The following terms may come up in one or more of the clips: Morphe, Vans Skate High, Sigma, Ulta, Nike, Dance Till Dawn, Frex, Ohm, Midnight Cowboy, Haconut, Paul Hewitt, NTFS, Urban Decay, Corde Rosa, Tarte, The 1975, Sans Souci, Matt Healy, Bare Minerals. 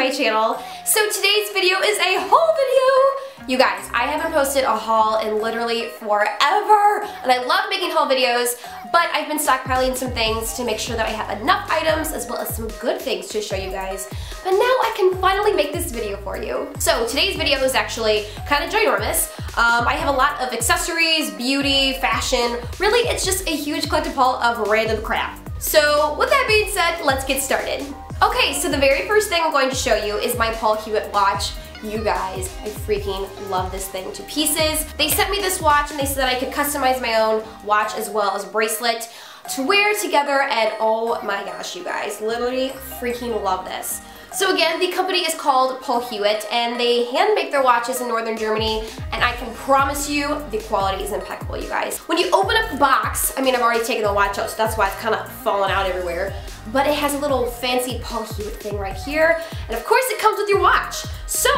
my channel. So today's video is a haul video. You guys, I haven't posted a haul in literally forever, and I love making haul videos, but I've been stockpiling some things to make sure that I have enough items as well as some good things to show you guys. But now I can finally make this video for you. So today's video is actually kind of ginormous. I have a lot of accessories, beauty, fashion. Really, it's just a huge collective haul of random crap. So with that being said, let's get started. Okay, so the very first thing I'm going to show you is my Paul Hewitt watch. You guys, I freaking love this thing to pieces. They sent me this watch and they said that I could customize my own watch as well as bracelet to wear together, and oh my gosh, you guys, literally freaking love this. So again, the company is called Paul Hewitt, and they hand make their watches in northern Germany, and I can promise you the quality is impeccable, you guys. When you open up the box, I mean, I've already taken the watch out, so that's why it's kind of fallen out everywhere, but it has a little fancy Paul Hewitt thing right here, and of course it comes with your watch. So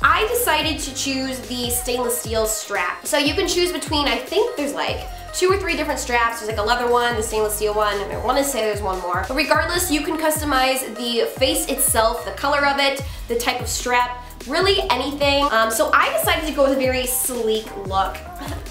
I decided to choose the stainless steel strap. So you can choose between, I think there's like 2 or 3 different straps. There's like a leather one, the stainless steel one, and I want to say there's one more. But regardless, you can customize the face itself, the color of it, the type of strap, really anything. So I decided to go with a very sleek look.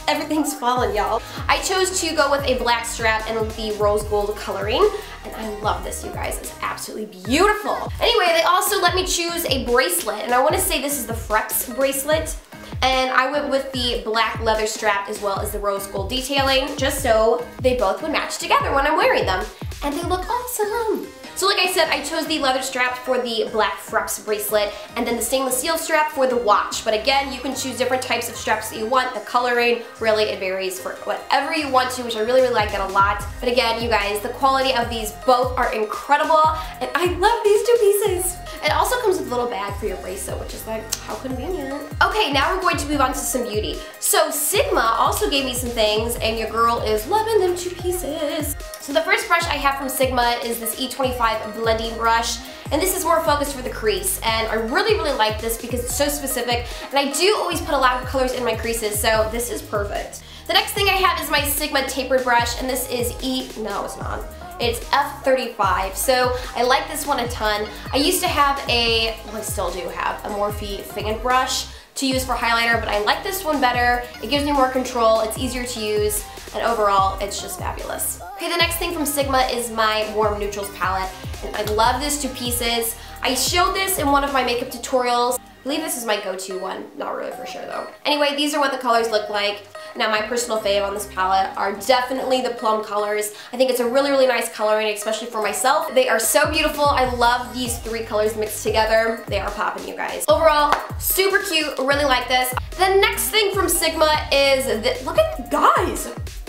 Everything's fallen, y'all. I chose to go with a black strap and the rose gold coloring, and I love this, you guys. It's absolutely beautiful. Anyway, they also let me choose a bracelet, and I want to say this is the Frex bracelet. And I went with the black leather strap as well as the rose gold detailing, just so they both would match together when I'm wearing them. And they look awesome. So like I said, I chose the leather strap for the black Frex bracelet, and then the stainless steel strap for the watch. But again, you can choose different types of straps that you want, the coloring, really it varies for whatever you want to, which I really, really like that a lot. But again, you guys, the quality of these both are incredible, and I love these two pieces. It also comes with a little bag for your bracelet, which is like, how convenient. Okay, now we're going to move on to some beauty. So Sigma also gave me some things, and your girl is loving them two pieces. So the first brush I have from Sigma is this E25 blending brush, and this is more focused for the crease, and I really, really like this because it's so specific, and I do always put a lot of colors in my creases, so this is perfect. The next thing I have is my Sigma tapered brush, and this is It's F35, so I like this one a ton. I used to have a, well I still do have, a Morphe fingering brush to use for highlighter, but I like this one better. It gives me more control, it's easier to use, and overall, it's just fabulous. Okay, the next thing from Sigma is my Warm Neutrals palette, and I love this two pieces. I showed this in one of my makeup tutorials. I believe this is my go-to one, not really for sure though. Anyway, these are what the colors look like. Now my personal fave on this palette are definitely the plum colors. I think it's a really, really nice coloring, especially for myself. They are so beautiful. I love these three colors mixed together. They are popping, you guys. Overall, super cute, really like this. The next thing from Sigma is, look at, guys,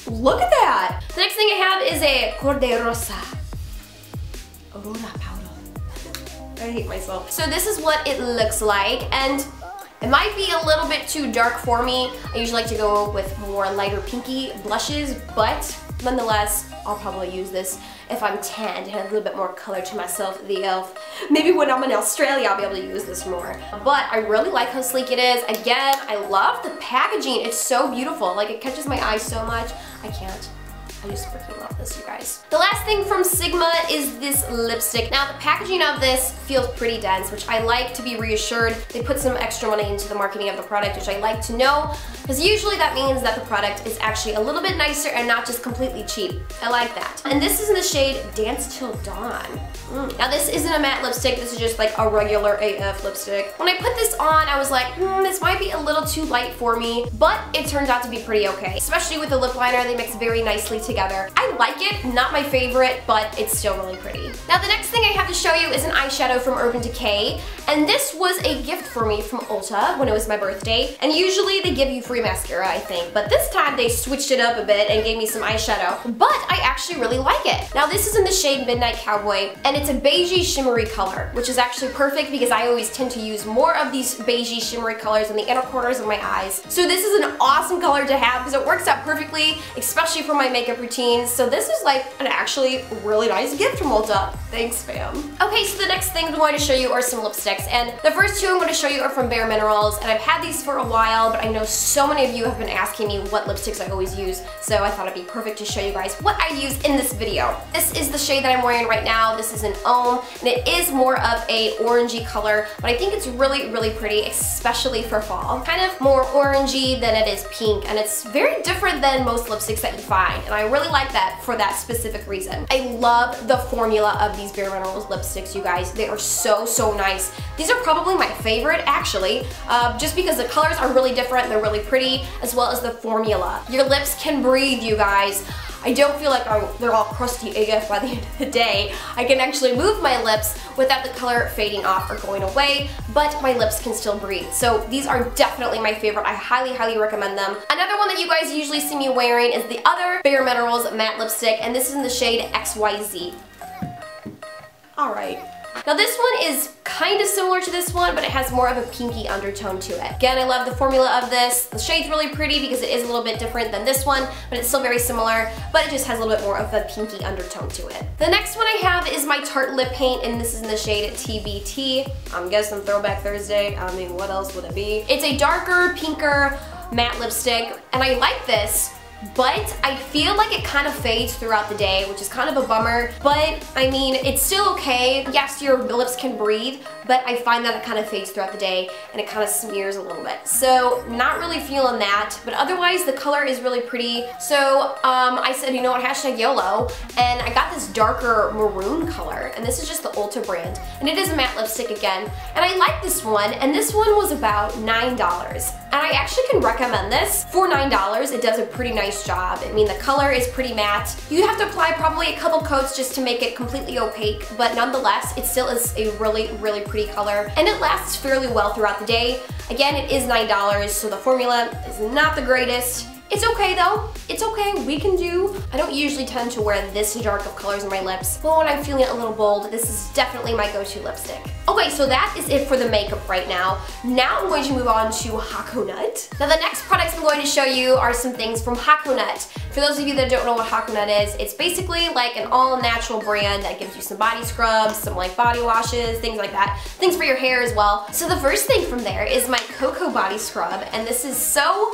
look at that. The next thing I have is a Corde Rosa. I hate myself. So this is what it looks like, and it might be a little bit too dark for me. I usually like to go with more lighter pinky blushes, but nonetheless, I'll probably use this if I'm tan to have a little bit more color to myself, the elf. Maybe when I'm in Australia, I'll be able to use this more. But I really like how sleek it is. Again, I love the packaging. It's so beautiful. Like, it catches my eye so much. I can't. I just freaking love this, you guys. The last thing from Sigma is this lipstick. Now, the packaging of this feels pretty dense, which I like to be reassured. They put some extra money into the marketing of the product, which I like to know, because usually that means that the product is actually a little bit nicer and not just completely cheap. I like that. And this is in the shade Dance Till Dawn. Now, this isn't a matte lipstick. This is just like a regular AF lipstick. When I put this on, I was like, this might be a little too light for me, but it turned out to be pretty okay, especially with the lip liner. They mix very nicely together. I like it, not my favorite, but it's still really pretty. Now the next thing I have to show you is an eyeshadow from Urban Decay, and this was a gift for me from Ulta when it was my birthday, and usually they give you free mascara, I think, but this time they switched it up a bit and gave me some eyeshadow, but I actually really like it. Now this is in the shade Midnight Cowboy, and it's a beigey shimmery color, which is actually perfect because I always tend to use more of these beigey shimmery colors in the inner corners of my eyes, so this is an awesome color to have because it works out perfectly, especially for my makeup makeup routines. So this is like an actually really nice gift from Ulta. Thanks, fam. Okay, so the next things I'm going to show you are some lipsticks, and the first two I'm going to show you are from Bare Minerals, and I've had these for a while, but I know so many of you have been asking me what lipsticks I always use, so I thought it'd be perfect to show you guys what I use in this video. This is the shade that I'm wearing right now. This is an Ohm, and it is more of a orangey color, but I think it's really, really pretty, especially for fall. Kind of more orangey than it is pink, and it's very different than most lipsticks that you find, and I really like that for that specific reason. I love the formula of these Bare Minerals lipsticks, you guys. They are so nice. These are probably my favorite, actually, just because the colors are really different, they're really pretty, as well as the formula. Your lips can breathe, you guys. I don't feel like they're all crusty AF by the end of the day. I can actually move my lips without the color fading off or going away, but my lips can still breathe. So these are definitely my favorite. I highly recommend them. Another one that you guys usually see me wearing is the other Bare Minerals matte lipstick, and this is in the shade XYZ. All right. Now this one is kind of similar to this one, but it has more of a pinky undertone to it. Again, I love the formula of this. The shade's really pretty because it is a little bit different than this one, but it's still very similar, but it just has a little bit more of a pinky undertone to it. The next one I have is my Tarte lip paint, and this is in the shade TBT. I'm guessing Throwback Thursday. I mean, what else would it be? It's a darker, pinker matte lipstick, and I like this, but I feel like it kind of fades throughout the day, which is kind of a bummer, but I mean, it's still okay. Yes, your lips can breathe, but I find that it kind of fades throughout the day and it kind of smears a little bit. So not really feeling that, but otherwise the color is really pretty. So I said, you know what, hashtag YOLO, and I got this darker maroon color, and this is just the Ulta brand, and it is a matte lipstick again, and I like this one, and this one was about $9, and I actually can recommend this. For $9, it does a pretty nice job. I mean, the color is pretty matte. You have to apply probably a couple coats just to make it completely opaque, but nonetheless, it still is a really pretty color, and it lasts fairly well throughout the day. Again, it is $9, so the formula is not the greatest. It's okay though, it's okay, we can do. I don't usually tend to wear this dark of colors on my lips, but when I'm feeling a little bold, this is definitely my go-to lipstick. Okay, so that is it for the makeup right now. Now I'm going to move on to Haconut. Now the next products I'm going to show you are some things from Haconut. For those of you that don't know what Haconut is, it's basically like an all-natural brand that gives you some body scrubs, some like body washes, things like that. Things for your hair as well. So the first thing from there is my Cocoa Body Scrub, and this is so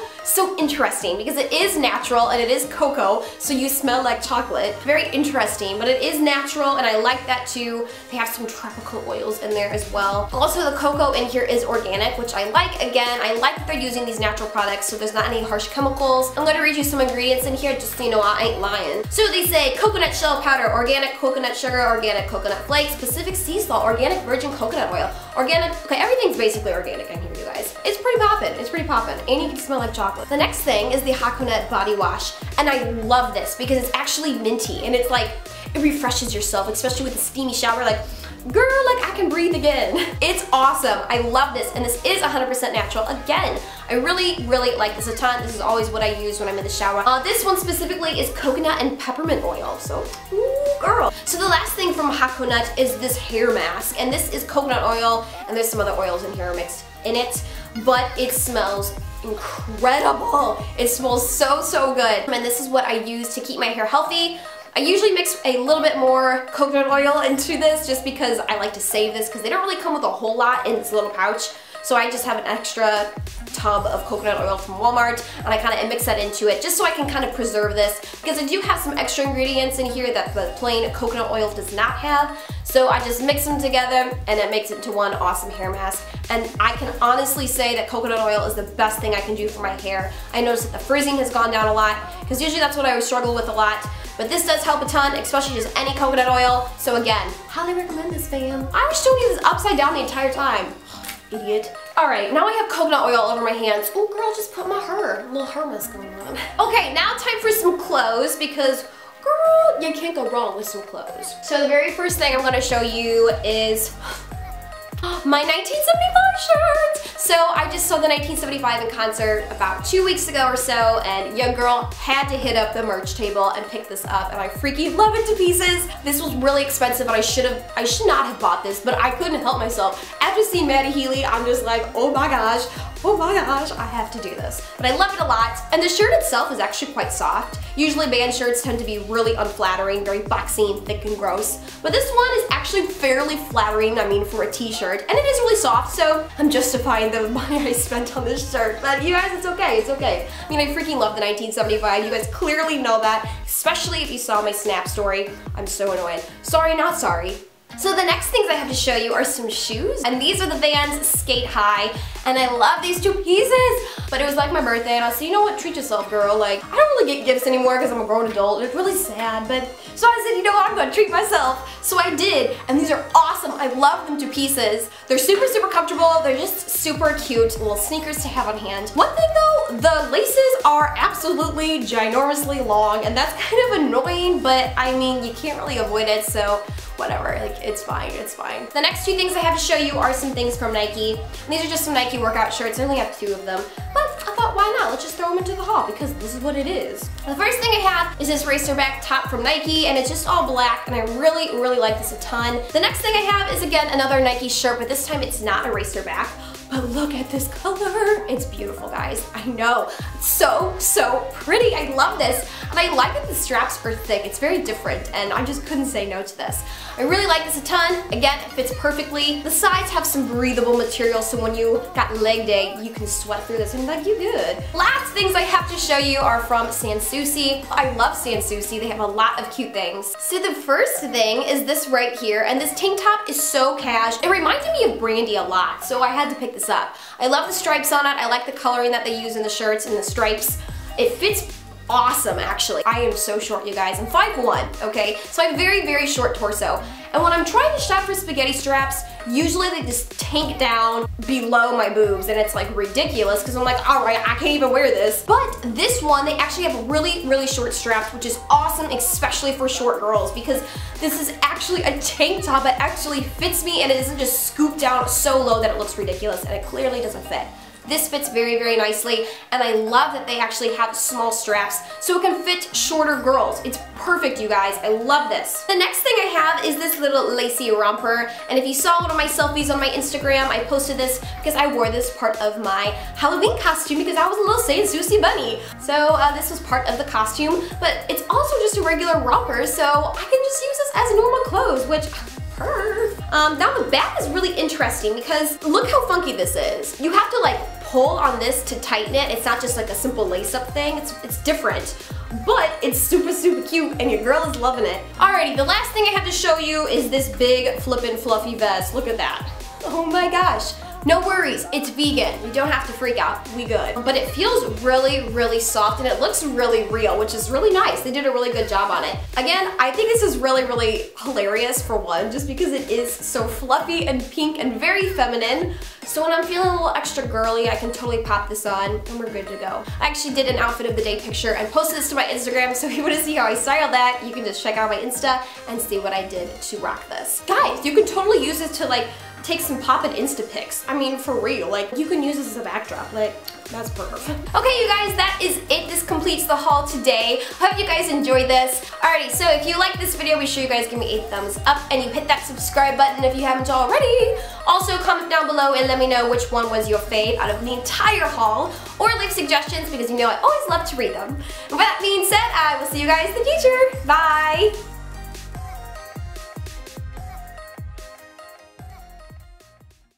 interesting because it is natural and it is cocoa, so you smell like chocolate. Very interesting, but it is natural and I like that too. They have some tropical oils in there as well. Also, the cocoa in here is organic, which I like. Again, I like that they're using these natural products, so there's not any harsh chemicals. I'm going to read you some ingredients in here just so you know I ain't lying. So they say coconut shell powder, organic coconut sugar, organic coconut flakes, Pacific sea salt, organic virgin coconut oil, organic, okay, everything's basically organic in here, you guys. It's pretty poppin', it's pretty poppin', and you can smell like chocolate. The next thing is the Haconut body wash, and I love this because it's actually minty, and it's like, it refreshes yourself, especially with a steamy shower, like, girl, like I can breathe again. It's awesome. I love this, and this is 100% natural. Again, I really like this a ton. This is always what I use when I'm in the shower. This one specifically is coconut and peppermint oil, so ooh, girl. So the last thing from Haconut is this hair mask, and this is coconut oil, and there's some other oils in here mixed in it, but it smells incredible. It smells so good, and this is what I use to keep my hair healthy. I usually mix a little bit more coconut oil into this just because I like to save this because they don't really come with a whole lot in this little pouch. So I just have an extra tub of coconut oil from Walmart, and I kind of mix that into it just so I can kind of preserve this because I do have some extra ingredients in here that the plain coconut oil does not have. So I just mix them together, and it makes it into one awesome hair mask. And I can honestly say that coconut oil is the best thing I can do for my hair. I noticed that the frizzing has gone down a lot because usually that's what I would struggle with a lot. But this does help a ton, especially just any coconut oil. So again, highly recommend this, fam. I was showing you this upside down the entire time. Idiot. Alright, now I have coconut oil all over my hands. Oh girl, just put my hair. Little hair mask going on. Okay, now time for some clothes because girl, you can't go wrong with some clothes. So the very first thing I'm gonna show you is my 1975 shirt! So I just saw the 1975 in concert about 2 weeks ago or so, and young girl had to hit up the merch table and pick this up, and I freaking love it to pieces. This was really expensive, and I should not have bought this, but I couldn't help myself. After seeing Matt Healy, I'm just like, oh my gosh, oh my gosh, I have to do this. But I love it a lot, and the shirt itself is actually quite soft. Usually band shirts tend to be really unflattering, very boxy, thick and gross. But this one is actually fairly flattering, I mean, for a t-shirt, and it is really soft, so I'm justifying the money I spent on this shirt. But you guys, it's okay, it's okay. I mean, I freaking love the 1975, you guys clearly know that, especially if you saw my Snap story. I'm so annoyed. Sorry, not sorry. So the next things I have to show you are some shoes, and these are the Vans Skate High, and I love these two pieces, but it was like my birthday, and I said, you know what, treat yourself, girl. Like, I don't really get gifts anymore because I'm a grown adult. It's really sad, but so I said, you know what, I'm gonna treat myself. So I did, and these are awesome. I love them to pieces. They're super, super comfortable. They're just super cute little sneakers to have on hand. One thing though, the laces are absolutely ginormously long, and that's kind of annoying, but I mean, you can't really avoid it, so whatever, like, it's fine, it's fine. The next two things I have to show you are some things from Nike. And these are just some Nike workout shirts. I only have two of them, but I thought, why not? Let's just throw them into the haul because this is what it is. The first thing I have is this racerback top from Nike, and it's just all black, and I really, really like this a ton. The next thing I have is, again, another Nike shirt, but this time it's not a racerback. But look at this color. It's beautiful, guys. I know. It's so, so pretty. I love this. And I like that the straps are thick. It's very different, and I just couldn't say no to this. I really like this a ton. Again, it fits perfectly. The sides have some breathable material, so when you got leg day, you can sweat through this and like, you good. Last things I have to show you are from Sans Souci. I love Sans Souci. They have a lot of cute things. So the first thing is this right here, and this tank top is so cash. It reminded me of Brandy a lot, so I had to pick this up. I love the stripes on it. I like the coloring that they use in the shirts and the stripes. It fits awesome, actually. I am so short, you guys. I'm 5'1", okay? So I have very, very short torso. And when I'm trying to shop for spaghetti straps, usually they just tank down below my boobs, and it's like ridiculous because I'm like, all right, I can't even wear this. But this one, they actually have really, really short straps, which is awesome, especially for short girls, because this is actually a tank top that actually fits me, and it isn't just scooped down so low that it looks ridiculous, and it clearly doesn't fit. This fits very, very nicely, and I love that they actually have small straps so it can fit shorter girls. It's perfect, you guys. I love this. The next thing I have is this little lacy romper, and if you saw one of my selfies on my Instagram, I posted this because I wore this part of my Halloween costume because I was a little Sans Souci bunny. So this was part of the costume, but it's also just a regular romper, so I can just use this as normal clothes, which... Now the back is really interesting because look how funky this is. You have to like pull on this to tighten it. It's not just like a simple lace-up thing. It's different, but it's super, super cute, and your girl is loving it. Alrighty, the last thing I have to show you is this big flippin' fluffy vest. Look at that. Oh my gosh. No worries, it's vegan. You don't have to freak out, we good. But it feels really, really soft, and it looks really real, which is really nice. They did a really good job on it. Again, I think this is really, really hilarious for one, just because it is so fluffy and pink and very feminine. So when I'm feeling a little extra girly, I can totally pop this on, and we're good to go. I actually did an outfit of the day picture and posted this to my Instagram, so if you wanna see how I styled that, you can just check out my Insta and see what I did to rock this. Guys, you can totally use this to like, take some poppin' Insta pics. I mean, for real, like, you can use this as a backdrop, like, that's perfect. Okay, you guys, that is it. This completes the haul today. Hope you guys enjoyed this. Alrighty, so if you like this video, be sure you guys give me a thumbs up, and you hit that subscribe button if you haven't already. Also, comment down below and let me know which one was your fave out of the entire haul, or leave suggestions because you know I always love to read them. And with that being said, I will see you guys in the future. Bye!